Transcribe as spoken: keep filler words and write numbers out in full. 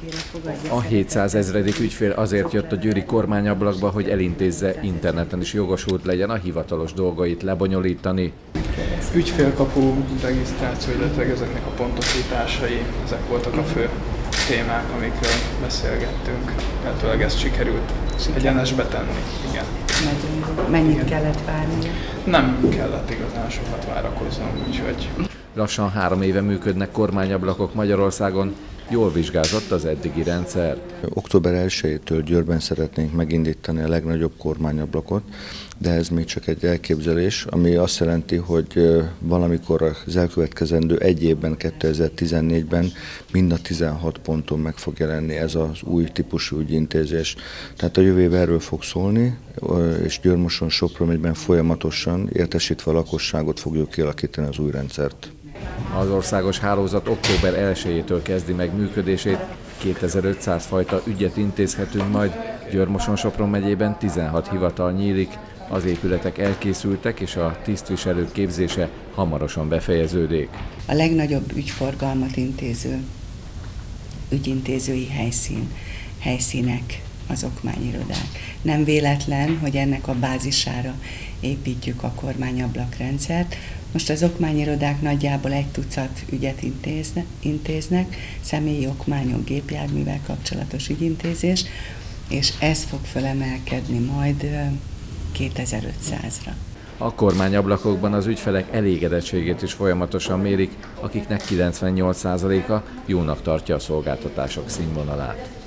hétszázezredikére fogadja. A hétszázezredik ügyfél azért jött a győri kormányablakba, hogy elintézze, interneten is jogosult legyen a hivatalos dolgait lebonyolítani. Ügyfélkapu regisztráció, illetve ezeknek a pontosításai, ezek voltak a fő témák, amikről beszélgettünk. Lehetőleg ezt sikerült egyenesbe tenni. Igen. Mennyit Igen. kellett várni? Nem kellett igazán sokat várakoznom, úgyhogy... Lassan három éve működnek kormányablakok Magyarországon, jól vizsgázott az eddigi rendszer. október elsejétől Győrben szeretnénk megindítani a legnagyobb kormányablakot, de ez még csak egy elképzelés, ami azt jelenti, hogy valamikor az elkövetkezendő egy évben, kétezer-tizennégyben mind a tizenhat ponton meg fog jelenni ez az új típusú ügyintézés. Tehát a jövő év erről fog szólni, és Győr-Moson Sopron folyamatosan értesítve a lakosságot fogjuk kialakítani az új rendszert. Az országos hálózat október elsejétől kezdi meg működését, kétezer-ötszáz fajta ügyet intézhetünk majd. Győr-Moson-Sopron megyében tizenhat hivatal nyílik, az épületek elkészültek és a tisztviselők képzése hamarosan befejeződik. A legnagyobb ügyforgalmat intéző ügyintézői helyszín, helyszínek az okmányirodák. Nem véletlen, hogy ennek a bázisára építjük a kormányablak rendszert. Most az okmányirodák nagyjából egy tucat ügyet intézne, intéznek, személyi okmányok, gépjárművel kapcsolatos ügyintézés, és ez fog fölemelkedni majd kétezer-ötszázra. A kormányablakokban az ügyfelek elégedettségét is folyamatosan mérik, akiknek kilencvennyolc százaléka jónak tartja a szolgáltatások színvonalát.